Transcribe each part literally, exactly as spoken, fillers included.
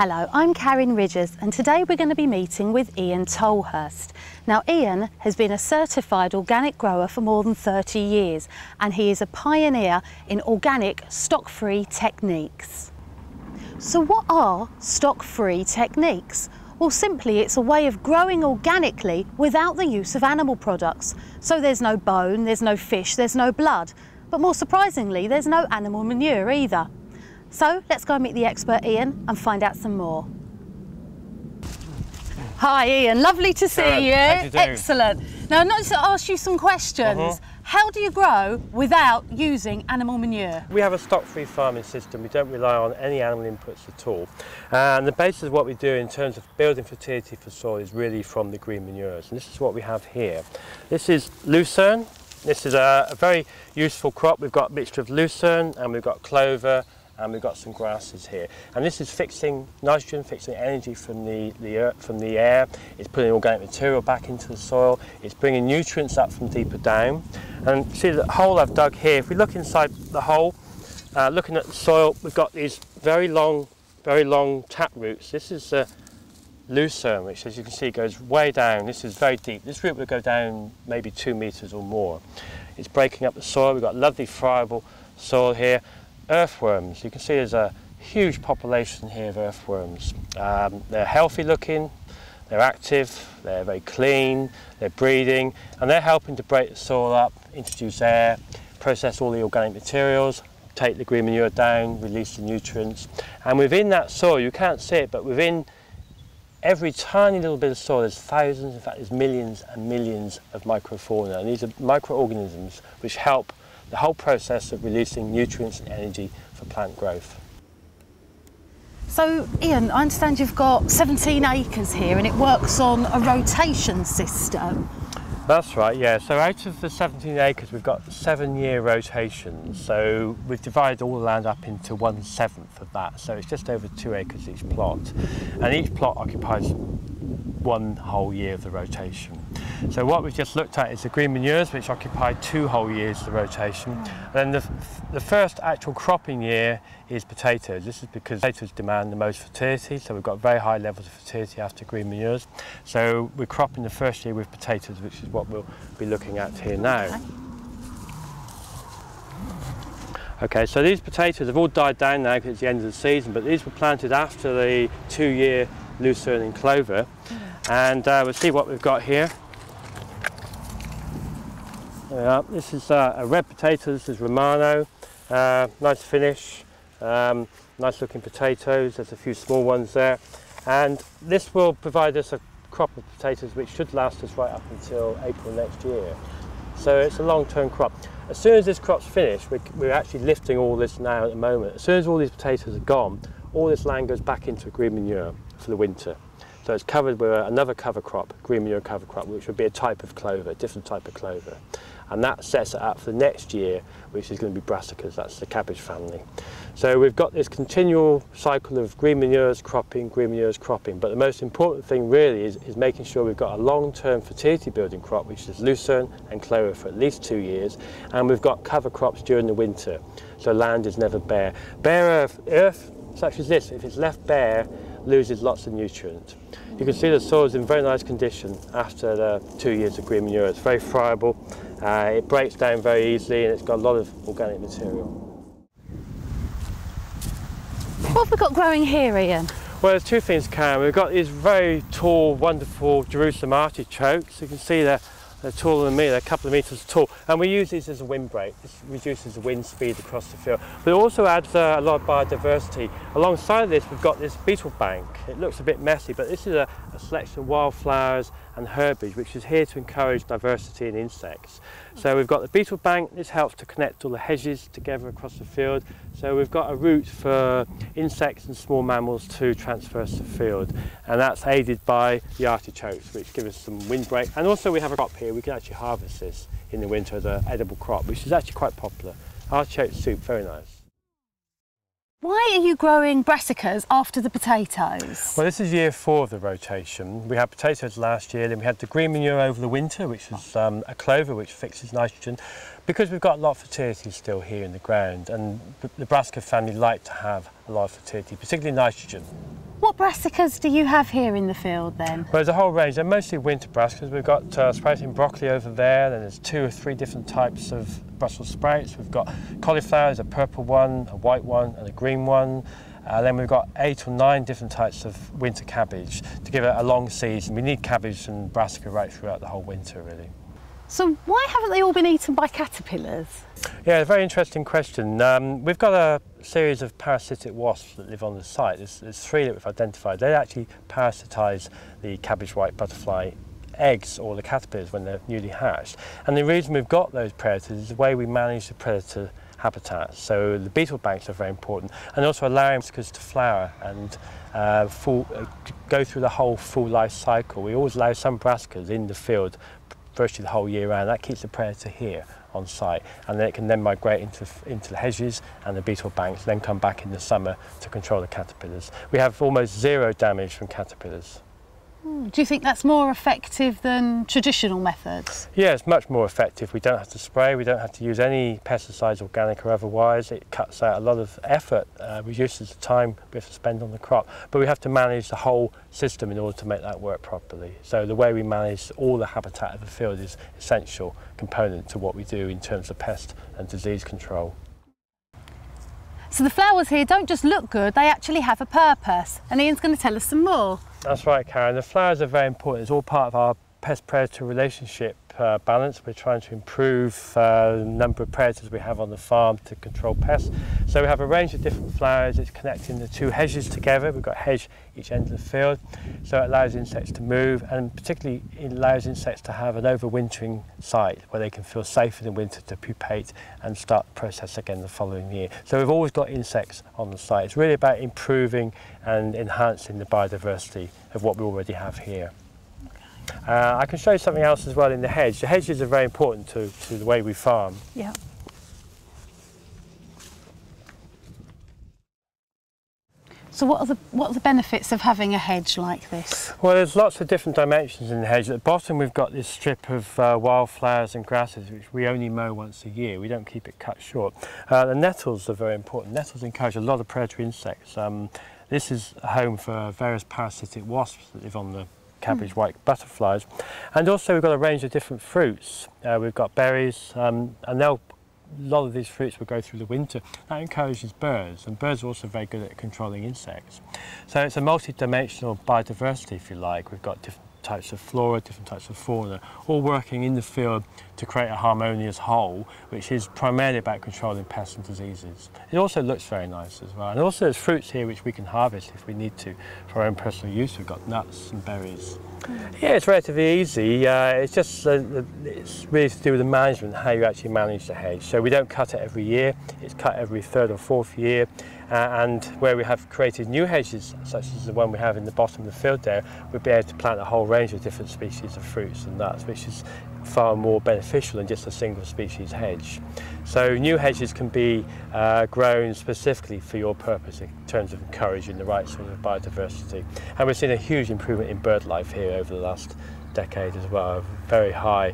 Hello, I'm Karen Ridges and today we're going to be meeting with Iain Tolhurst. Now Iain has been a certified organic grower for more than thirty years and he is a pioneer in organic stock-free techniques. So what are stock-free techniques? Well, simply it's a way of growing organically without the use of animal products. So there's no bone, there's no fish, there's no blood, but more surprisingly there's no animal manure either. So let's go and meet the expert Iain and find out some more. Hi Iain, lovely to see Karen, you. How you doing? Excellent. Now I'd like to ask you some questions. Uh-huh. How do you grow without using animal manure? We have a stock-free farming system. We don't rely on any animal inputs at all. And the basis of what we do in terms of building fertility for soil is really from the green manures. And this is what we have here. This is lucerne. This is a, a very useful crop. We've got a mixture of lucerne and we've got clover, and we've got some grasses here. And this is fixing nitrogen, fixing energy from the, the earth, from the air. It's putting organic material back into the soil. It's bringing nutrients up from deeper down. And see the hole I've dug here. If we look inside the hole, uh, looking at the soil, we've got these very long, very long tap roots. This is uh, lucerne, which as you can see goes way down. This is very deep. This root will go down maybe two meters or more. It's breaking up the soil. We've got lovely friable soil here. Earthworms, you can see there's a huge population here of earthworms. Um, they're healthy looking, they're active, they're very clean, they're breeding, and they're helping to break the soil up, introduce air, process all the organic materials, take the green manure down, release the nutrients. And within that soil, you can't see it, but within every tiny little bit of soil, there's thousands, in fact, there's millions and millions of microfauna. And these are microorganisms which help the whole process of releasing nutrients and energy for plant growth. So Iain, I understand you've got seventeen acres here and it works on a rotation system. That's right, yeah. So out of the seventeen acres we've got seven year rotations. So we've divided all the land up into one seventh of that. So it's just over two acres each plot. And each plot occupies one whole year of the rotation. So what we've just looked at is the green manures, which occupy two whole years of the rotation. And then the, the first actual cropping year is potatoes. This is because potatoes demand the most fertility, so we've got very high levels of fertility after green manures. So we're cropping the first year with potatoes, which is what we'll be looking at here now. Okay, so these potatoes have all died down now because it's the end of the season, but these were planted after the two-year lucerne and clover. And uh, we'll see what we've got here. Uh, this is uh, a red potato, this is Romano, uh, nice finish, um, nice looking potatoes, there's a few small ones there. And this will provide us a crop of potatoes which should last us right up until April next year. So it's a long-term crop. As soon as this crop's finished, we're, we're actually lifting all this now at the moment. As soon as all these potatoes are gone, all this land goes back into green manure for the winter. So it's covered with another cover crop, green manure cover crop, which would be a type of clover, a different type of clover. And that sets it up for the next year, which is going to be brassicas, that's the cabbage family. So we've got this continual cycle of green manures cropping, green manures cropping, but the most important thing really is, is making sure we've got a long-term fertility building crop, which is lucerne and clover for at least two years, and we've got cover crops during the winter, so land is never bare. Bare earth, earth such as this, if it's left bare, loses lots of nutrient. You can see the soil is in very nice condition after the two years of green manure. It's very friable, uh, it breaks down very easily and it's got a lot of organic material. What have we got growing here, Iain? Well, there's two things, Karen. We've got these very tall, wonderful Jerusalem artichokes. You can see they're, they're taller than me, they're a couple of metres tall. And we use these as a windbreak. This reduces the wind speed across the field. But it also adds uh, a lot of biodiversity. Alongside this, we've got this beetle bank. It looks a bit messy, but this is a, a selection of wildflowers and herbage, which is here to encourage diversity in insects. So we've got the beetle bank. This helps to connect all the hedges together across the field. So we've got a route for insects and small mammals to traverse the field. And that's aided by the artichokes, which give us some windbreak. And also we have a crop here. We can actually harvest this in the winter as an edible crop, which is actually quite popular. Artichoke soup, very nice. Why are you growing brassicas after the potatoes? Well, this is year four of the rotation. We had potatoes last year, then we had the green manure over the winter, which is um, a clover which fixes nitrogen. Because we've got a lot of fertility still here in the ground, and the brassica family like to have a lot of fertility, particularly nitrogen. What brassicas do you have here in the field then? Well, there's a whole range. They're mostly winter brassicas. We've got uh, sprouting broccoli over there, then there's two or three different types of Brussels sprouts. We've got cauliflowers, a purple one, a white one and a green one. Uh, then we've got eight or nine different types of winter cabbage to give it a long season. We need cabbage and brassica right throughout the whole winter, really. So why haven't they all been eaten by caterpillars? Yeah, a very interesting question. Um, we've got a series of parasitic wasps that live on the site. There's, there's three that we've identified. They actually parasitise the cabbage white butterfly eggs or the caterpillars when they're newly hatched. And the reason we've got those predators is the way we manage the predator habitats. So the beetle banks are very important, and also allowing brassicas to flower and uh, full, uh, go through the whole full life cycle. We always allow some brassicas in the field virtually the whole year round. That keeps the predator here on site, and then it can then migrate into, into the hedges and the beetle banks, then come back in the summer to control the caterpillars. We have almost zero damage from caterpillars. Do you think that's more effective than traditional methods? Yeah, it's much more effective. We don't have to spray, we don't have to use any pesticides, organic or otherwise. It cuts out a lot of effort, uh, reduces the time we have to spend on the crop. But we have to manage the whole system in order to make that work properly. So the way we manage all the habitat of the field is an essential component to what we do in terms of pest and disease control. So the flowers here don't just look good, they actually have a purpose. And Iain's going to tell us some more. That's right, Karen. The flowers are very important. It's all part of our pest-predator relationship uh, balance. We're trying to improve uh, the number of predators we have on the farm to control pests. So we have a range of different flowers. It's connecting the two hedges together. We've got a hedge each end of the field. So it allows insects to move, and particularly it allows insects to have an overwintering site where they can feel safe in the winter to pupate and start the process again the following year. So we've always got insects on the site. It's really about improving and enhancing the biodiversity of what we already have here. Uh, I can show you something else as well in the hedge. The hedges are very important to, to the way we farm. Yeah. So what are, the, what are the benefits of having a hedge like this? Well, there's lots of different dimensions in the hedge. At the bottom we've got this strip of uh, wildflowers and grasses, which we only mow once a year. We don't keep it cut short. Uh, the nettles are very important. Nettles encourage a lot of predatory insects. Um, this is a home for various parasitic wasps that live on the cabbage white butterflies, and also we've got a range of different fruits. Uh, we've got berries, um, and they'll, a lot of these fruits will go through the winter. That encourages birds, and birds are also very good at controlling insects. So it's a multi-dimensional biodiversity, if you like. We've got different types of flora, different types of fauna, all working in the field to create a harmonious whole, which is primarily about controlling pests and diseases. It also looks very nice as well, and also there's fruits here which we can harvest if we need to for our own personal use. We've got nuts and berries. Mm. Yeah, it's relatively easy. Uh, it's just uh, it's really to do with the management, how you actually manage the hedge. So we don't cut it every year, it's cut every third or fourth year. Uh, and where we have created new hedges, such as the one we have in the bottom of the field there, we'll be able to plant a whole range of different species of fruits and nuts, which is far more beneficial than just a single species hedge. So new hedges can be uh, grown specifically for your purpose in terms of encouraging the right sort of biodiversity. And we've seen a huge improvement in bird life here over the last decade as well. A very high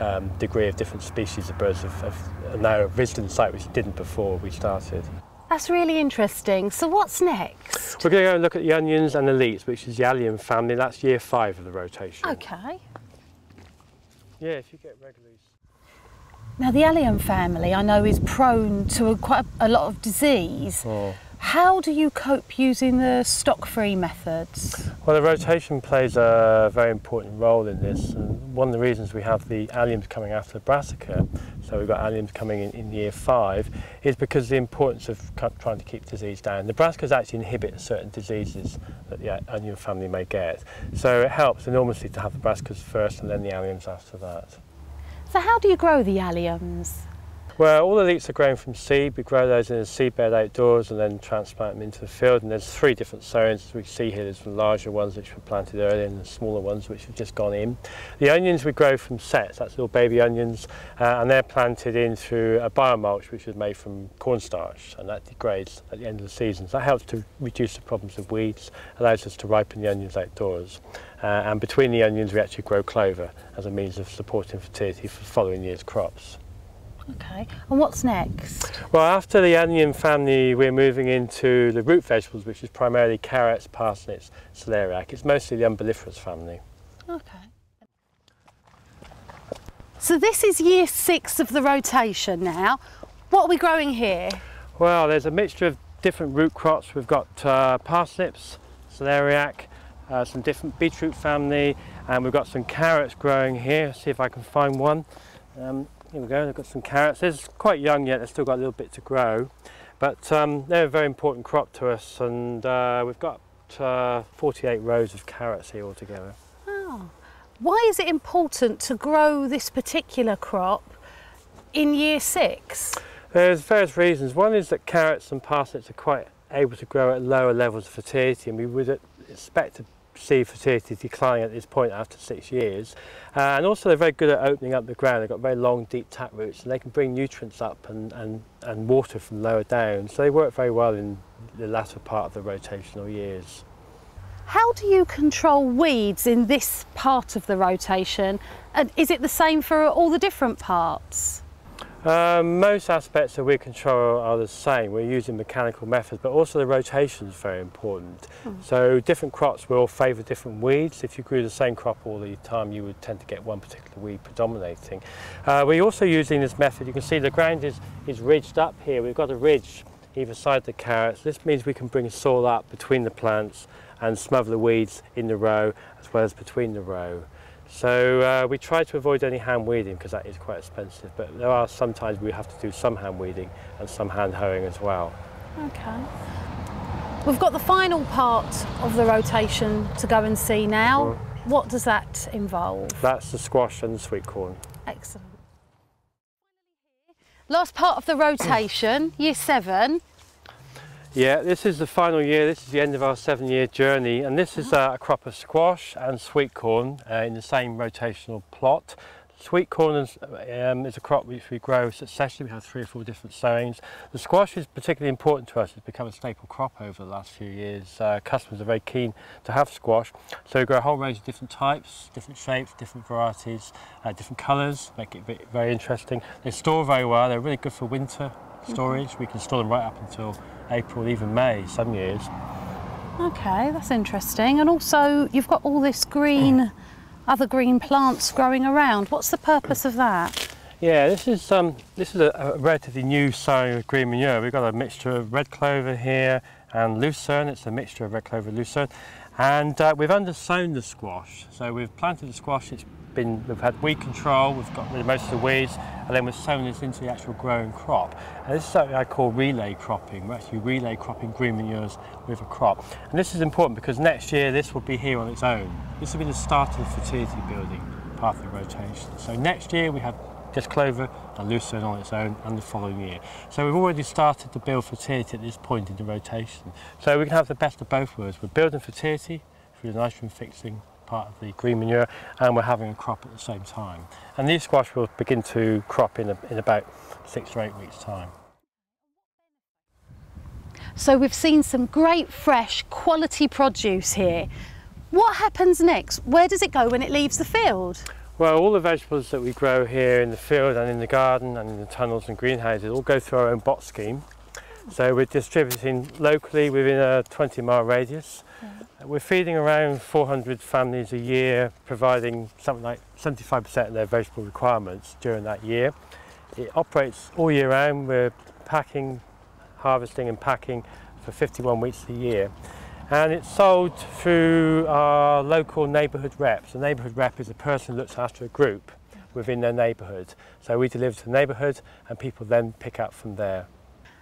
um, degree of different species of birds have, have now visited the site, which didn't before we started. That's really interesting. So what's next? We're going to go and look at the onions and the leeks, which is the allium family. That's year five of the rotation. OK. Yeah, if you get regulars. Now, the allium family, I know, is prone to a, quite a lot of disease. Oh. How do you cope using the stock-free methods? Well, the rotation plays a very important role in this. And one of the reasons we have the alliums coming after the brassica, so we've got alliums coming in, in year five, is because of the importance of trying to keep disease down. The brassicas actually inhibit certain diseases that the onion family may get. So it helps enormously to have the brassicas first and then the alliums after that. So how do you grow the alliums? Well, all the leeks are grown from seed. We grow those in a seedbed outdoors and then transplant them into the field. And there's three different sowings we see here. There's the larger ones which were planted earlier and the smaller ones which have just gone in. The onions we grow from sets, that's little baby onions, uh, and they're planted in through a biomulch which is made from cornstarch, and that degrades at the end of the season. So that helps to reduce the problems of weeds, allows us to ripen the onions outdoors. Uh, and between the onions we actually grow clover as a means of supporting fertility for following year's crops. Okay, and what's next? Well, after the onion family, we're moving into the root vegetables, which is primarily carrots, parsnips, celeriac. It's mostly the umbelliferous family. Okay. So this is year six of the rotation now. What are we growing here? Well, there's a mixture of different root crops. We've got uh, parsnips, celeriac, uh, some different beetroot family, and we've got some carrots growing here. See if I can find one. Um, Here we go, they've got some carrots. They're quite young yet, they've still got a little bit to grow. But um, they're a very important crop to us, and uh, we've got uh, forty-eight rows of carrots here altogether. Oh. Why is it important to grow this particular crop in year six? There's various reasons. One is that carrots and parsnips are quite able to grow at lower levels of fertility, and we would expect to see fertility decline at this point after six years, uh, and also they're very good at opening up the ground. They've got very long, deep tap roots, and they can bring nutrients up and, and, and water from lower down, so they work very well in the latter part of the rotational years. How do you control weeds in this part of the rotation, and is it the same for all the different parts? Uh, most aspects that we control are the same. We're using mechanical methods, but also the rotation is very important. Mm. So different crops will favour different weeds. If you grew the same crop all the time, you would tend to get one particular weed predominating. Uh, we're also using this method. You can see the ground is, is ridged up here. We've got a ridge either side the carrots. This means we can bring soil up between the plants and smother the weeds in the row as well as between the row. So uh, we try to avoid any hand weeding because that is quite expensive, but there are sometimes we have to do some hand weeding and some hand hoeing as well. Okay. We've got the final part of the rotation to go and see now. Mm. What does that involve? That's the squash and the sweet corn. Excellent. Last part of the rotation, year seven. Yeah, this is the final year. This is the end of our seven-year journey, and this is uh, a crop of squash and sweet corn uh, in the same rotational plot. Sweet corn is, um, is a crop which we grow successively. We have three or four different sowings. The squash is particularly important to us. It's become a staple crop over the last few years. Uh, customers are very keen to have squash, so we grow a whole range of different types, different shapes, different varieties, uh, different colours, make it very interesting. They store very well. They're really good for winter storage. Mm-hmm. We can store them right up until April, even May, some years. Okay, that's interesting. And also, you've got all this green, other green plants growing around. What's the purpose of that? Yeah, this is um, this is a, a relatively new sowing of green manure. We've got a mixture of red clover here and lucerne. It's a mixture of red clover and lucerne. And uh, we've undersown the squash. So we've planted the squash. It's been, we've had weed control. We've got rid of most of the weeds, and then we've sown this into the actual growing crop. And this is something I call relay cropping. We're actually relay cropping green manures with a crop. And this is important because next year this will be here on its own. This will be the start of the fertility building part of the rotation. So next year we have just clover and lucerne on its own, and the following year. So we've already started to build fertility at this point in the rotation. So we can have the best of both worlds. We're building fertility through the nitrogen fixing part of the green manure, and we're having a crop at the same time. And these squash will begin to crop in, a, in about six or eight weeks' time. So we've seen some great, fresh, quality produce here. What happens next? Where does it go when it leaves the field? Well, all the vegetables that we grow here in the field and in the garden and in the tunnels and greenhouses all go through our own bot scheme. So we're distributing locally within a twenty mile radius. Yeah. We're feeding around four hundred families a year, providing something like seventy-five percent of their vegetable requirements during that year. It operates all year round. We're packing, harvesting and packing for fifty-one weeks a year. And it's sold through our local neighbourhood reps. A neighbourhood rep is a person who looks after a group within their neighbourhood. So we deliver to the neighbourhood and people then pick up from there.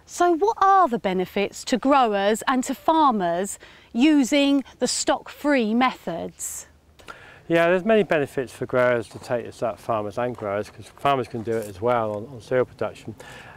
So what are the benefits to growers and to farmers using the stock-free methods? Yeah, there's many benefits for growers to take this up, farmers and growers, because farmers can do it as well on, on cereal production.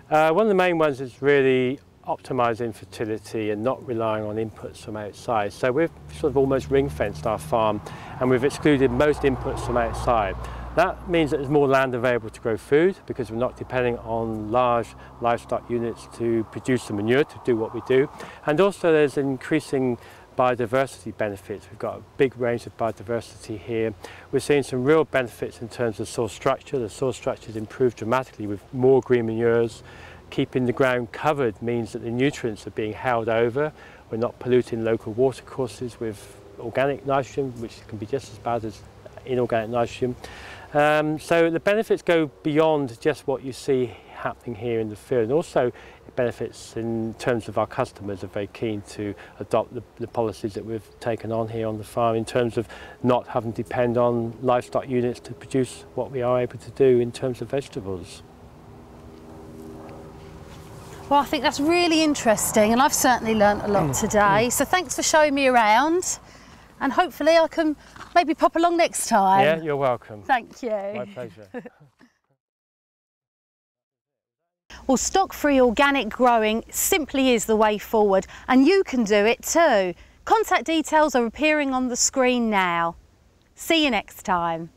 Uh, one of the main ones is really optimising fertility and not relying on inputs from outside. So we've sort of almost ring-fenced our farm, and we've excluded most inputs from outside. That means that there's more land available to grow food because we're not depending on large livestock units to produce the manure to do what we do. And also there's an increasing biodiversity benefits. We've got a big range of biodiversity here. We're seeing some real benefits in terms of soil structure. The soil structure has improved dramatically with more green manures. Keeping the ground covered means that the nutrients are being held over. We're not polluting local watercourses with organic nitrogen, which can be just as bad as inorganic nitrogen. Um, so the benefits go beyond just what you see happening here in the field, and also it benefits in terms of our customers are very keen to adopt the, the policies that we've taken on here on the farm in terms of not having to depend on livestock units to produce what we are able to do in terms of vegetables. Well, I think that's really interesting, and I've certainly learnt a lot today. So thanks for showing me around, and hopefully I can maybe pop along next time. Yeah, you're welcome. Thank you. My pleasure. Well, stock-free organic growing simply is the way forward, and you can do it too. Contact details are appearing on the screen now. See you next time.